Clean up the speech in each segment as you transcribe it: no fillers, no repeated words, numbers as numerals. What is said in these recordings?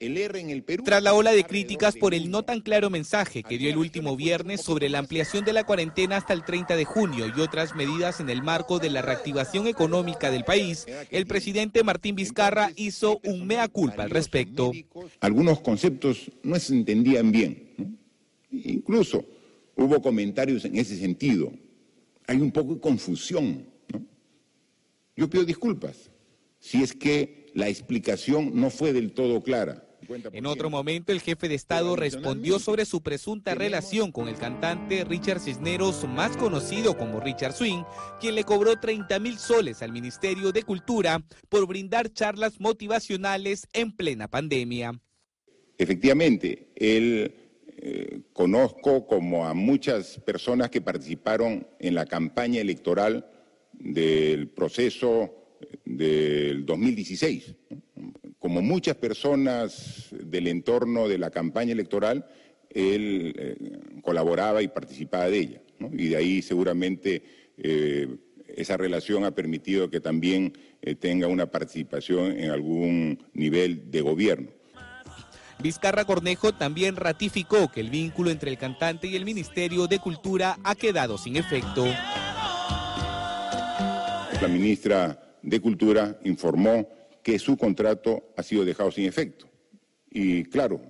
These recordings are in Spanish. el R en el Perú. Tras la ola de críticas por el no tan claro mensaje que dio el último viernes sobre la ampliación de la cuarentena hasta el 30 de junio y otras medidas en el marco de la reactivación económica del país, el presidente Martín Vizcarra hizo un mea culpa al respecto. Algunos conceptos no se entendían bien, ¿no? Incluso hubo comentarios en ese sentido. Hay un poco de confusión, ¿no? Yo pido disculpas si es que la explicación no fue del todo clara. En otro momento, el jefe de Estado respondió sobre su presunta relación con el cantante Richard Cisneros, más conocido como Richard Swing, quien le cobró 30.000 soles al Ministerio de Cultura por brindar charlas motivacionales en plena pandemia. Efectivamente, él conozco como a muchas personas que participaron en la campaña electoral del proceso del 2016. Como muchas personas del entorno de la campaña electoral, él colaboraba y participaba de ella, ¿no? Y de ahí seguramente esa relación ha permitido que también tenga una participación en algún nivel de gobierno. Vizcarra Cornejo también ratificó que el vínculo entre el cantante y el Ministerio de Cultura ha quedado sin efecto. La ministra de Cultura informó que su contrato ha sido dejado sin efecto. Y claro,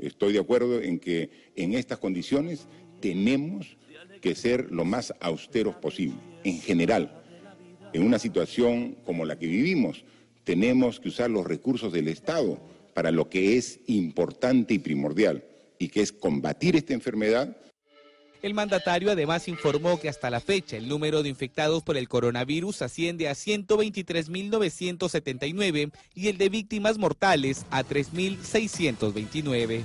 estoy de acuerdo en que en estas condiciones tenemos que ser lo más austeros posible. En general, en una situación como la que vivimos, tenemos que usar los recursos del Estado para lo que es importante y primordial, y que es combatir esta enfermedad. El mandatario además informó que hasta la fecha el número de infectados por el coronavirus asciende a 123.979 y el de víctimas mortales a 3.629.